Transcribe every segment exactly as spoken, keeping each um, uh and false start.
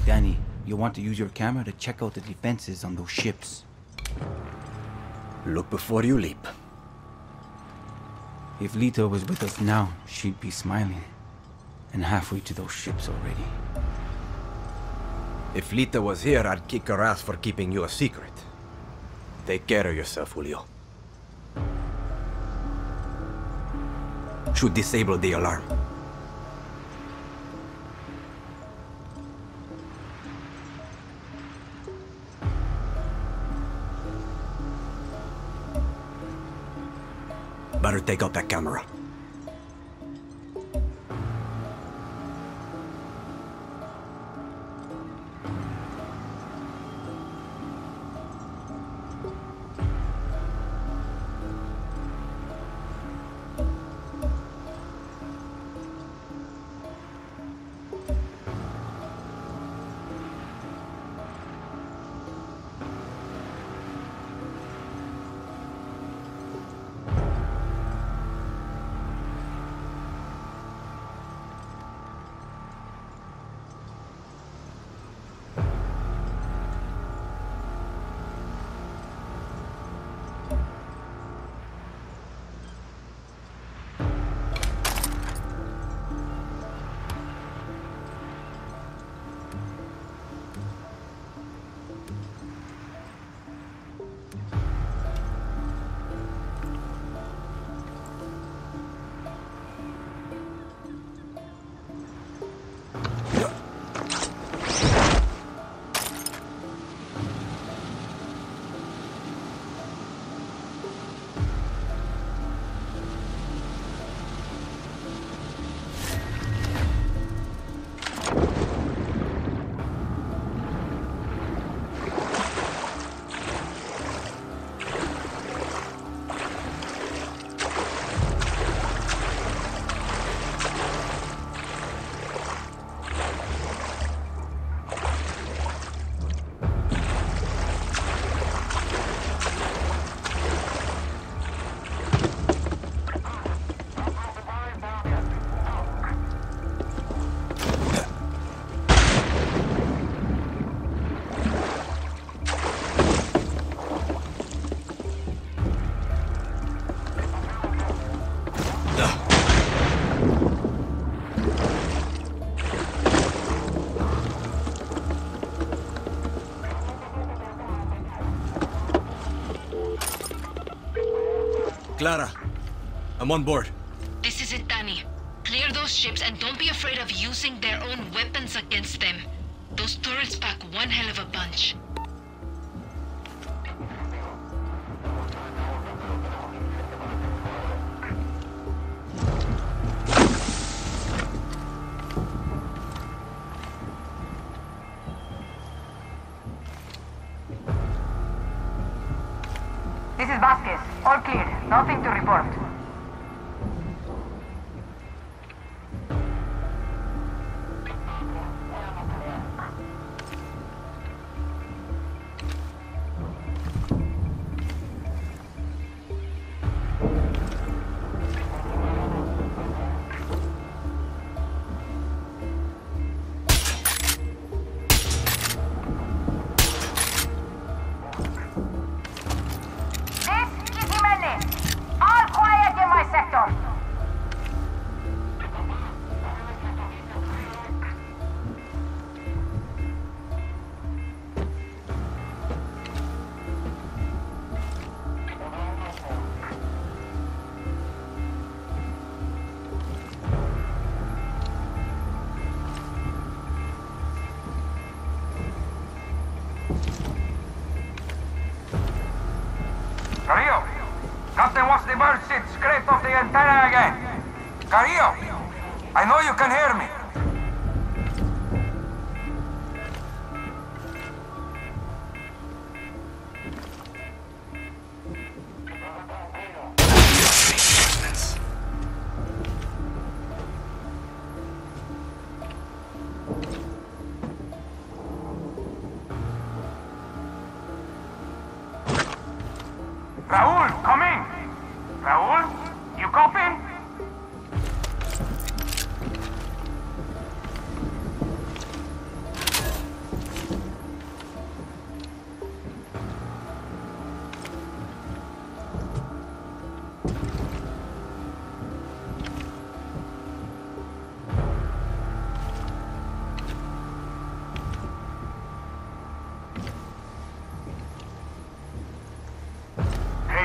Danny, you want to use your camera to check out the defenses on those ships. Look before you leap. If Lita was with us now, she'd be smiling. And halfway to those ships already. If Lita was here, I'd kick her ass for keeping you a secret. Take care of yourself, Julio. Should disable the alarm. Better take out that camera. Clara, I'm on board. This is it, Danny. Clear those ships and don't be afraid of using their own weapons against them. Those turrets pack one hell of a punch.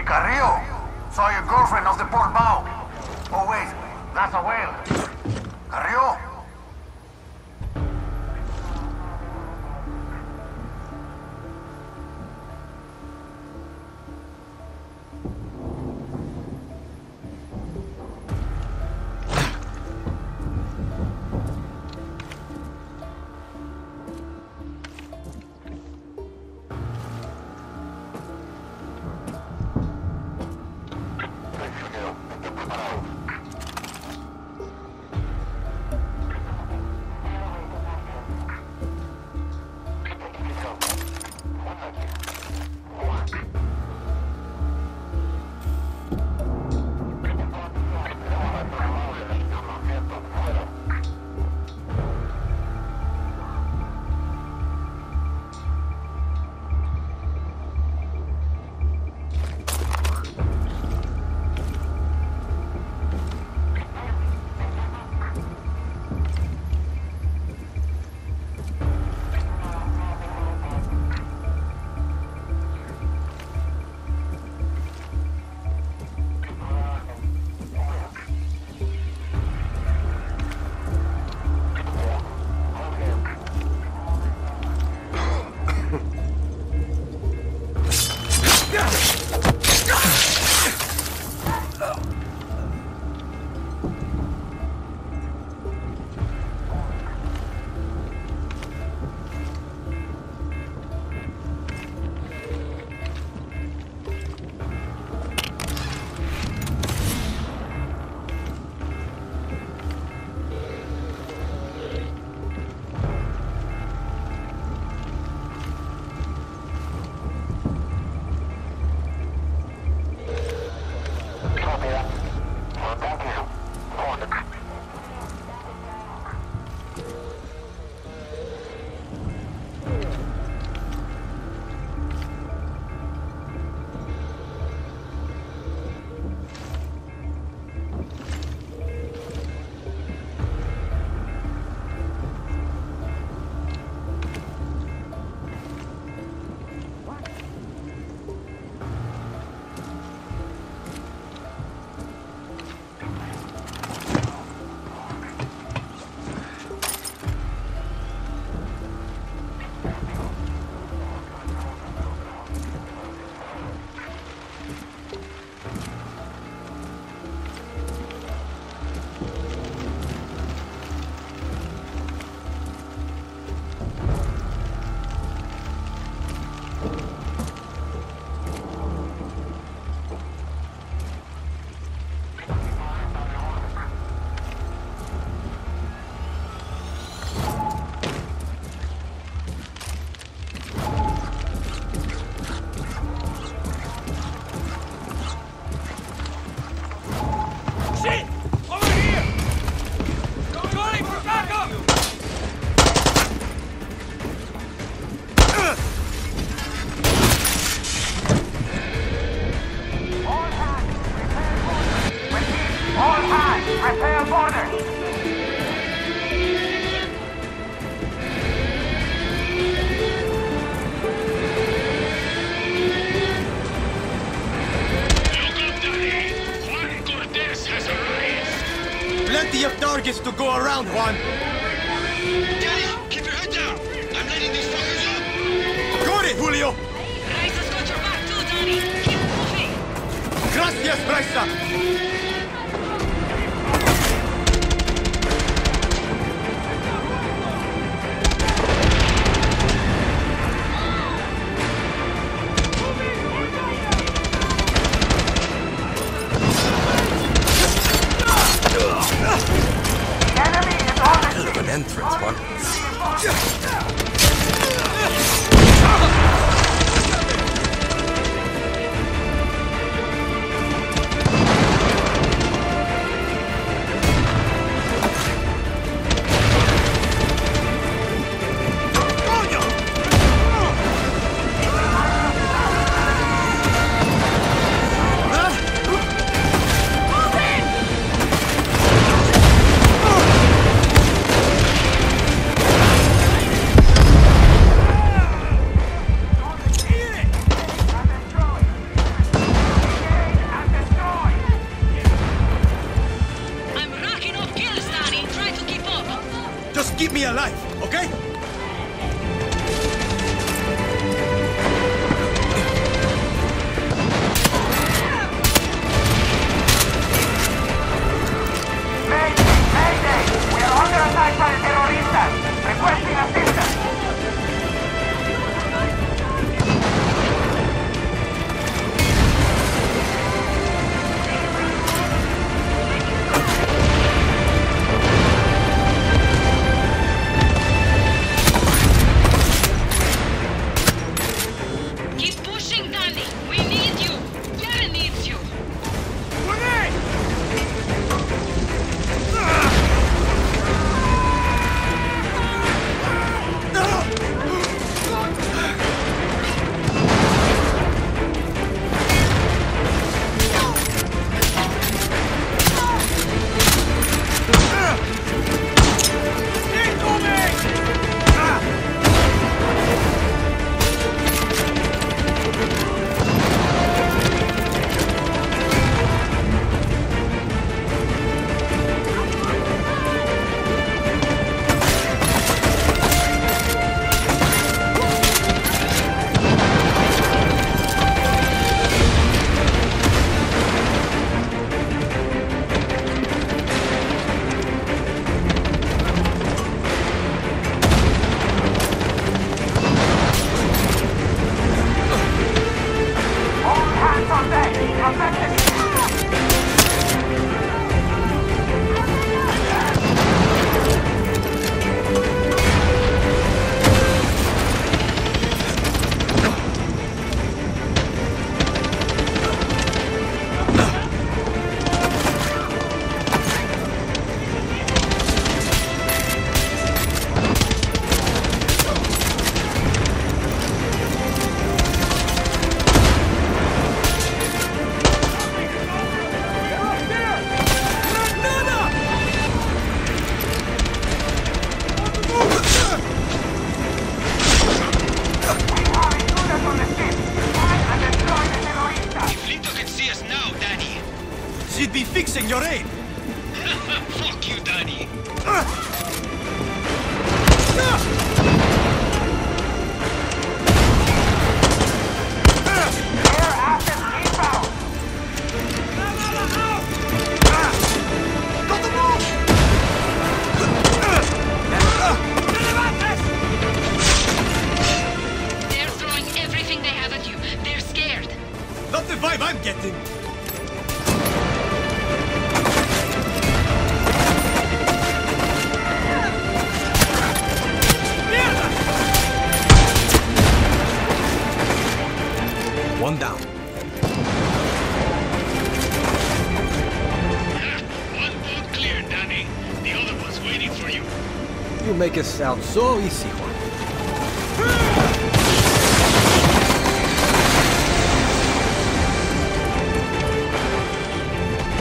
Carrillo! Saw your girlfriend off the port bow! Oh wait, that's a whale! Carrillo! To go around, Juan. Daddy, keep your head down. I'm lighting these fuckers up. Got it, Julio. Raisa's got your back too, Daddy. Keep moving. Gracias, Raisa. me alive, okay? Make it sound so easy, Juan.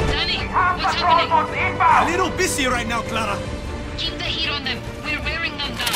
Danny, what's happening? A little busy right now, Clara. Keep the heat on them. We're wearing them down.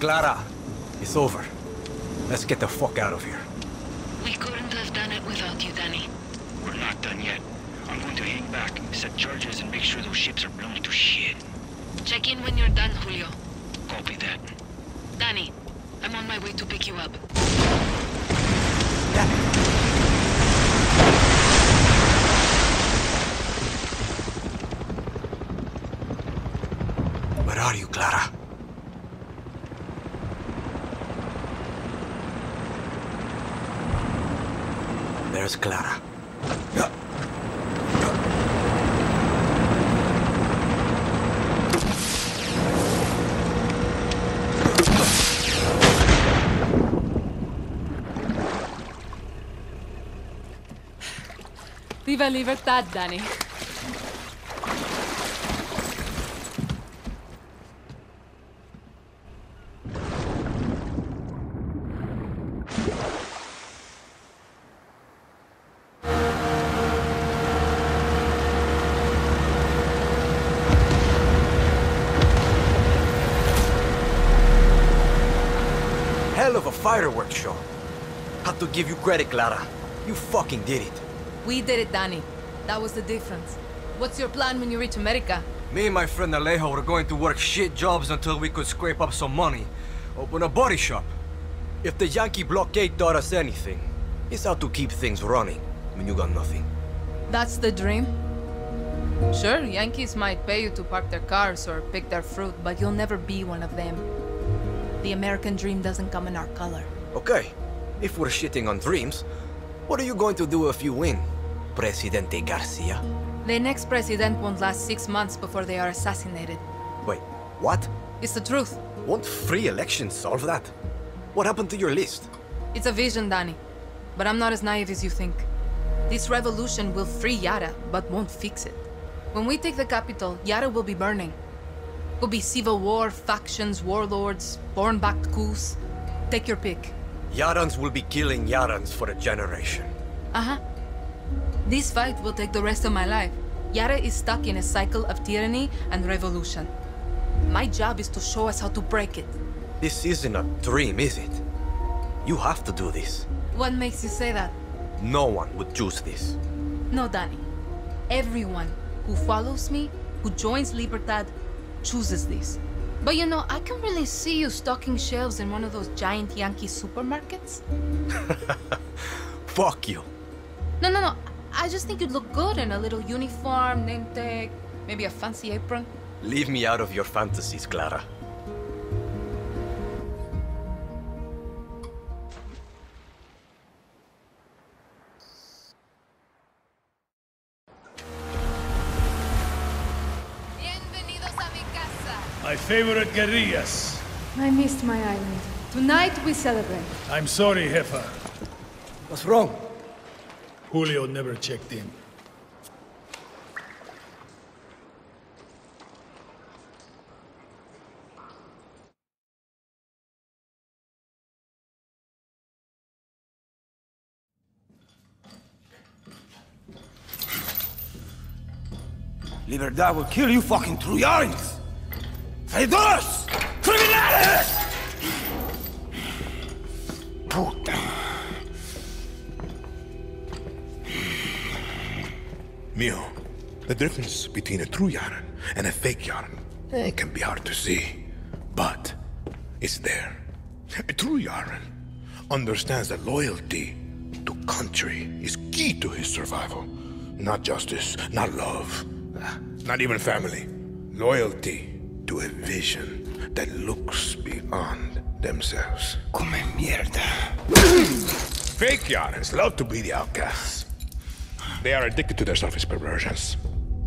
Clara, it's over. Let's get the fuck out of here. We couldn't have done it without you, Danny. We're not done yet. I'm going to hang back, set charges, and make sure those ships are blown to shit. Check in when you're done, Julio. Copy that. Danny, I'm on my way to pick you up. Danny! Where are you, Clara? There's Clara. Viva Libertad, Danny. Fireworks show. Have to give you credit, Clara. You fucking did it. We did it, Danny. That was the difference. What's your plan when you reach America? Me and my friend Alejo were going to work shit jobs until we could scrape up some money. Open a body shop. If the Yankee blockade taught us anything, it's how to keep things running when you got nothing. That's the dream? Sure, Yankees might pay you to park their cars or pick their fruit, but you'll never be one of them. The American dream doesn't come in our color. Okay, if we're shitting on dreams, what are you going to do if you win, Presidente Garcia? The next president won't last six months before they are assassinated. Wait, what? It's the truth. Won't free elections solve that? What happened to your list? It's a vision, Danny. But I'm not as naive as you think. This revolution will free Yara, but won't fix it. When we take the capital, Yara will be burning. Could be civil war, factions, warlords, born-backed coups. Take your pick. Yarans will be killing Yarans for a generation. Uh-huh. This fight will take the rest of my life. Yara is stuck in a cycle of tyranny and revolution. My job is to show us how to break it. This isn't a dream, is it? You have to do this. What makes you say that? No one would choose this. No, Danny. Everyone who follows me, who joins Libertad, chooses this. But you know, I can really see you stocking shelves in one of those giant Yankee supermarkets. Fuck you. No, no, no. I just think you'd look good in a little uniform, name tag, maybe a fancy apron. Leave me out of your fantasies, Clara. My favorite guerrillas. I missed my island. Tonight we celebrate. I'm sorry, Jefa. What's wrong? Julio never checked in. Libertad will kill you fucking through your eyes. ¡Traidores! ¡Criminales! ¡Puta! Mio, the difference between a true Yaren and a fake Yaren, it can be hard to see, but it's there. A true Yaren understands that loyalty to country is key to his survival. Not justice, not love, not even family. Loyalty to a vision that looks beyond themselves. Come mierda. Fake Yarens love to be the outcasts. They are addicted to their surface perversions.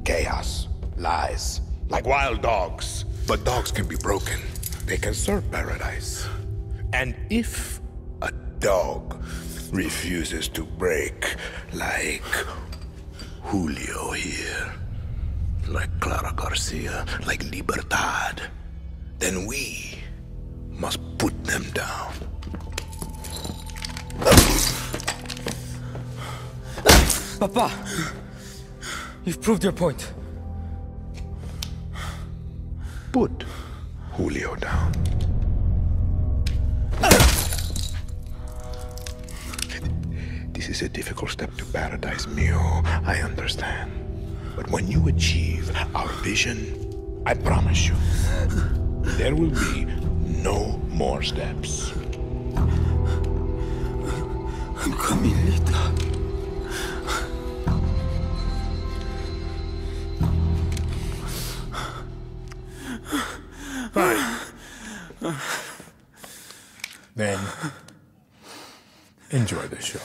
Chaos, lies, like wild dogs. But dogs can be broken. They can serve paradise. And if a dog refuses to break, like Julio here, like Clara Garcia, like Libertad, then we must put them down. Papa, you've proved your point. Put Julio down. is a difficult step to paradise, Mio. I understand. But when you achieve our vision, I promise you, there will be no more steps. I'm coming, Lita. Fine. Then, enjoy the show.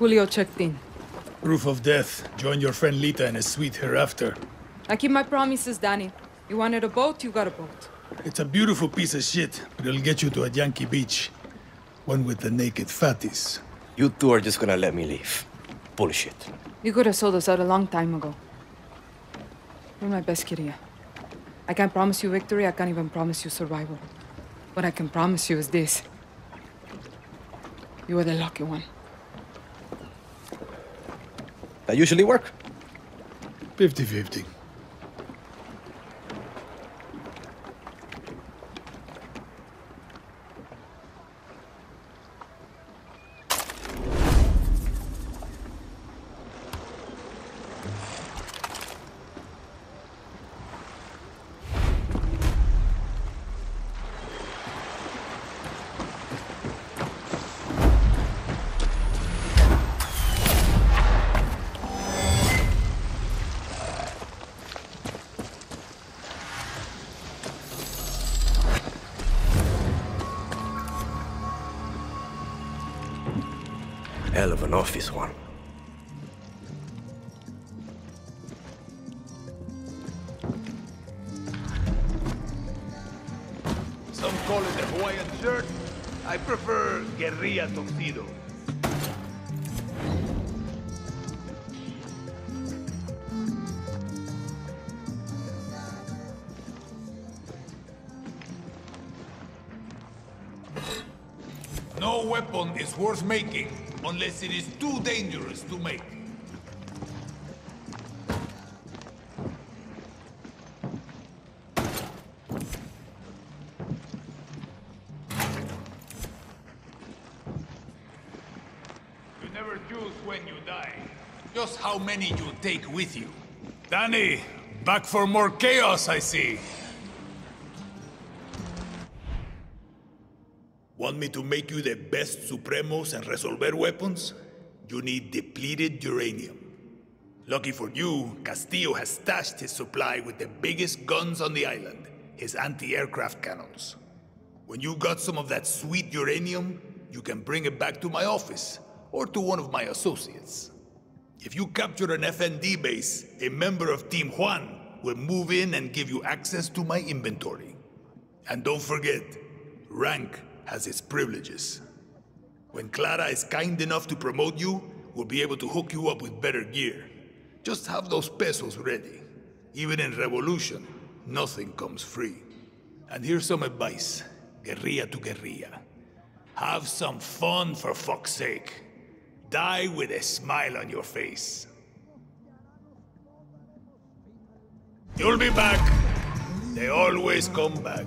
Julio checked in. Proof of death. Join your friend Lita in a suite hereafter. I keep my promises, Danny. You wanted a boat, you got a boat. It's a beautiful piece of shit, but it'll get you to a Yankee beach. One with the naked fatties. You two are just gonna let me leave. Bullshit. You could have sold us out a long time ago. You're my best kid here. I can't promise you victory, I can't even promise you survival. What I can promise you is this. You are the lucky one. That usually work. fifty fifty. Hell of an office one. Some call it a Hawaiian shirt. I prefer guerrilla tuxedo. No weapon is worth making. Unless it is too dangerous to make. You never choose when you die, just how many you take with you. Danny, back for more chaos, I see. Want me to make you the best Supremos and resolver weapons? You need depleted uranium. Lucky for you, Castillo has stashed his supply with the biggest guns on the island, his anti-aircraft cannons. When you got some of that sweet uranium, you can bring it back to my office, or to one of my associates. If you capture an F N D base, a member of Team Juan will move in and give you access to my inventory. And don't forget, rank has its privileges. When Clara is kind enough to promote you, we'll be able to hook you up with better gear. Just have those pesos ready. Even in revolution, nothing comes free. And here's some advice, guerrilla to guerrilla. Have some fun, for fuck's sake. Die with a smile on your face. You'll be back. They always come back.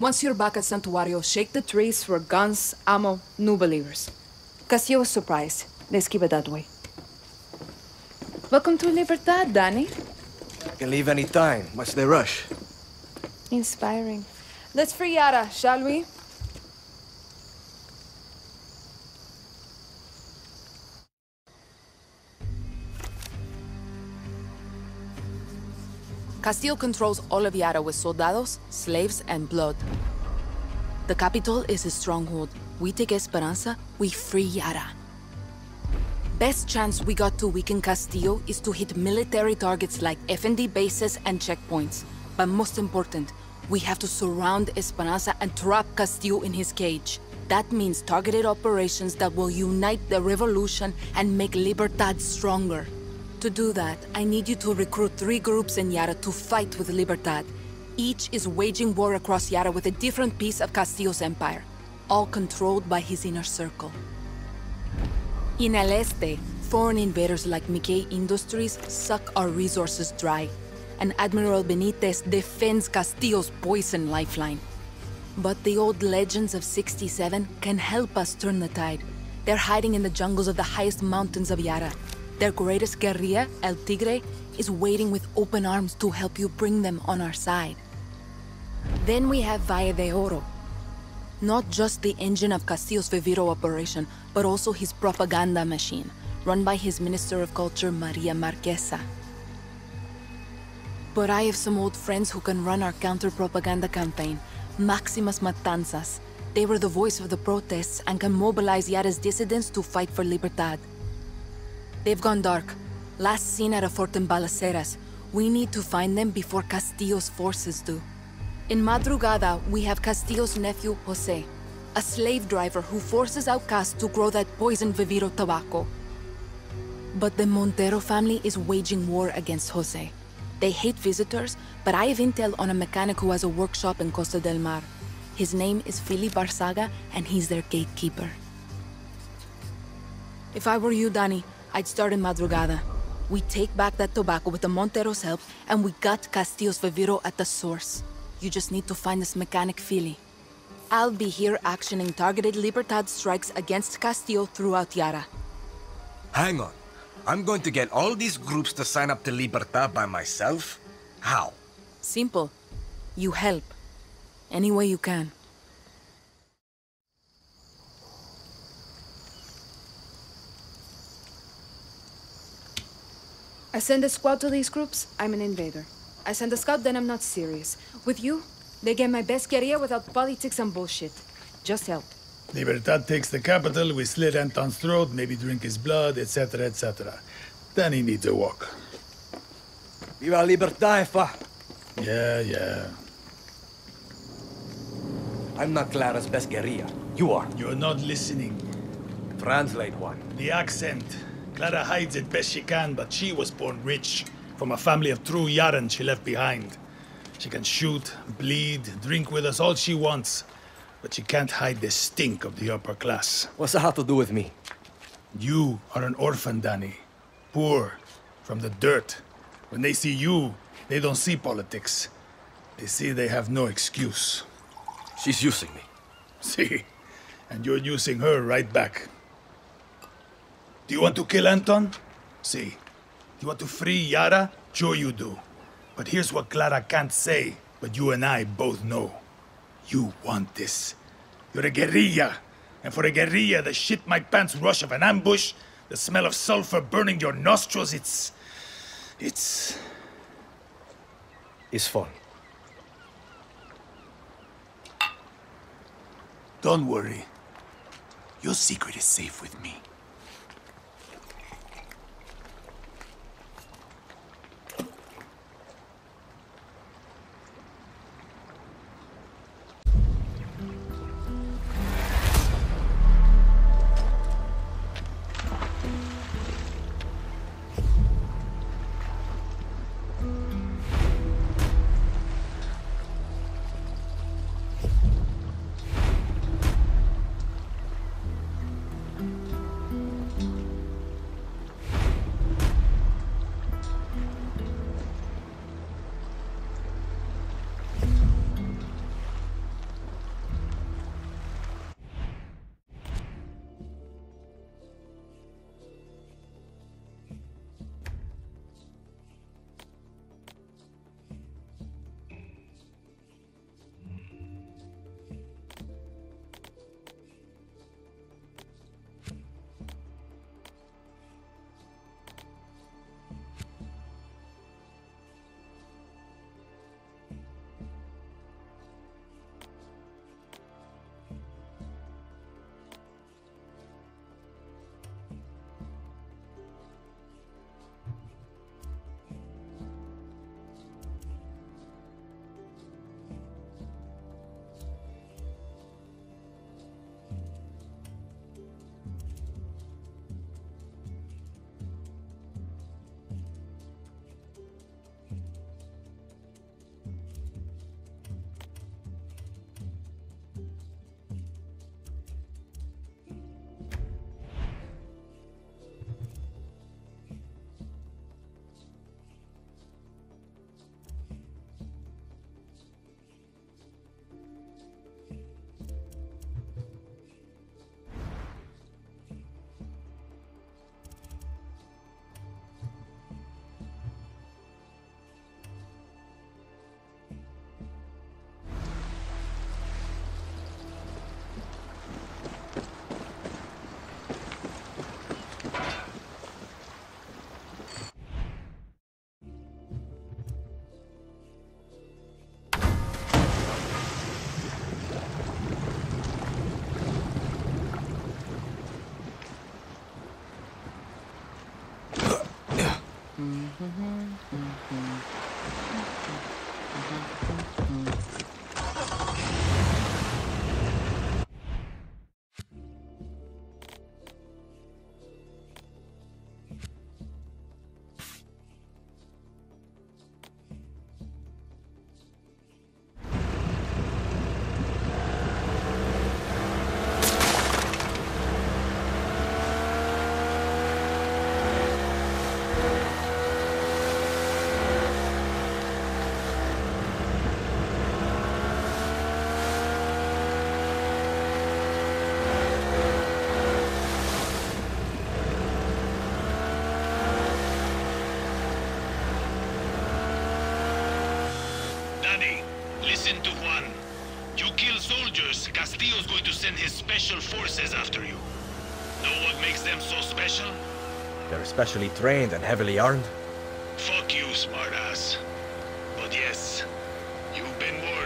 Once you're back at Santuario, shake the trees for guns, ammo, new believers. Castillo was surprised. Let's keep it that way. Welcome to Libertad, Danny. I can leave any time. What's the rush? Inspiring. Let's free Yara, shall we? Castillo controls all of Yara with soldados, slaves, and blood. The capital is his stronghold. We take Esperanza, we free Yara. Best chance we got to weaken Castillo is to hit military targets like F N D bases and checkpoints. But most important, we have to surround Esperanza and trap Castillo in his cage. That means targeted operations that will unite the revolution and make Libertad stronger. To do that, I need you to recruit three groups in Yara to fight with Libertad. Each is waging war across Yara with a different piece of Castillo's empire, all controlled by his inner circle. In El Este, foreign invaders like Mickey Industries suck our resources dry, and Admiral Benitez defends Castillo's poison lifeline. But the old legends of sixty-seven can help us turn the tide. They're hiding in the jungles of the highest mountains of Yara. Their greatest guerrilla, El Tigre, is waiting with open arms to help you bring them on our side. Then we have Valle de Oro. Not just the engine of Castillo's Viviro operation, but also his propaganda machine, run by his Minister of Culture, Maria Marquesa. But I have some old friends who can run our counter-propaganda campaign, Maximus Matanzas. They were the voice of the protests and can mobilize Yara's dissidents to fight for Libertad. They've gone dark. Last seen at a fort in Balaceras. We need to find them before Castillo's forces do. In Madrugada, we have Castillo's nephew, Jose, a slave driver who forces outcasts to grow that poison Viviro tobacco. But the Montero family is waging war against Jose. They hate visitors, but I have intel on a mechanic who has a workshop in Costa del Mar. His name is Fili Barzaga, and he's their gatekeeper. If I were you, Danny, I'd start in Madrugada. We take back that tobacco with the Montero's help, and we got Castillo's Viviro at the source. You just need to find this mechanic Fili. I'll be here actioning targeted Libertad strikes against Castillo throughout Yara. Hang on. I'm going to get all these groups to sign up to Libertad by myself? How? Simple. You help. Any way you can. I send a squad to these groups, I'm an invader. I send a scout, then I'm not serious. With you, they get my best career without politics and bullshit. Just help. Libertad takes the capital, we slit Anton's throat, maybe drink his blood, et cetera, et cetera. Then he needs a walk. Viva Libertad, fa! Yeah, yeah. I'm not Clara's best guerrilla. You are. You're not listening. Translate one. The accent. Clara hides it best she can, but she was born rich. From a family of true Yaran she left behind. She can shoot, bleed, drink with us all she wants. But she can't hide the stink of the upper class. What's that have to do with me? You are an orphan, Danny. Poor, from the dirt. When they see you, they don't see politics. They see they have no excuse. She's using me. See? And you're using her right back. Do you want to kill Anton? See. Si. Do you want to free Yara? Sure you do. But here's what Clara can't say, but you and I both know. You want this. You're a guerrilla. And for a guerrilla, the shit-my-pants rush of an ambush, the smell of sulfur burning your nostrils, it's... It's... It's fun. Don't worry. Your secret is safe with me. Castillo's going to send his special forces after you. Know what makes them so special? They're specially trained and heavily armed. Fuck you, smartass. But yes, you've been warned.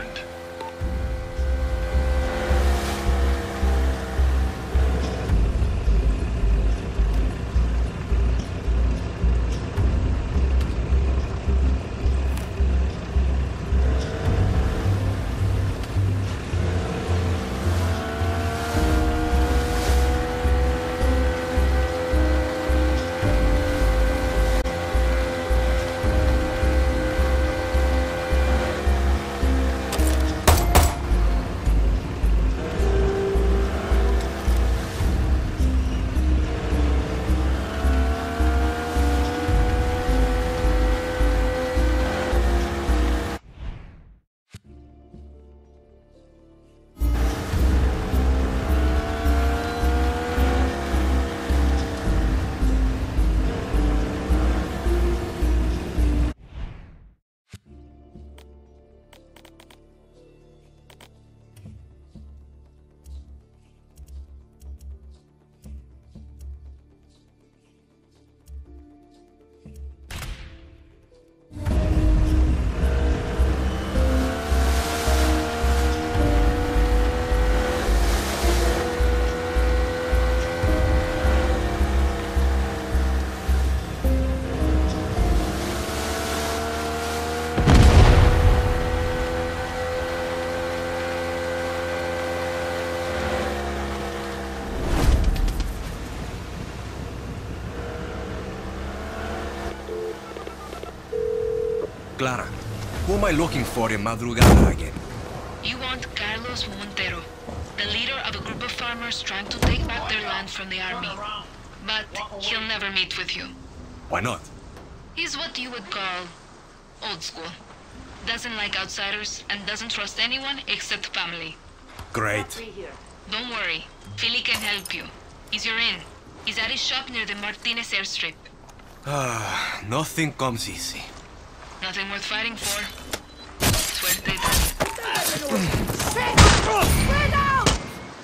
Clara, who am I looking for in Madrugada again? You want Carlos Montero, the leader of a group of farmers trying to take back their land from the army. But he'll never meet with you. Why not? He's what you would call old school. Doesn't like outsiders and doesn't trust anyone except family. Great. Don't worry, Fili can help you. He's your inn. He's at his shop near the Martinez airstrip. Ah, nothing comes easy. Nothing worth fighting for. Suerte.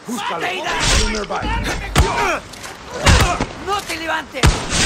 Who's got a corner by? No te levantes!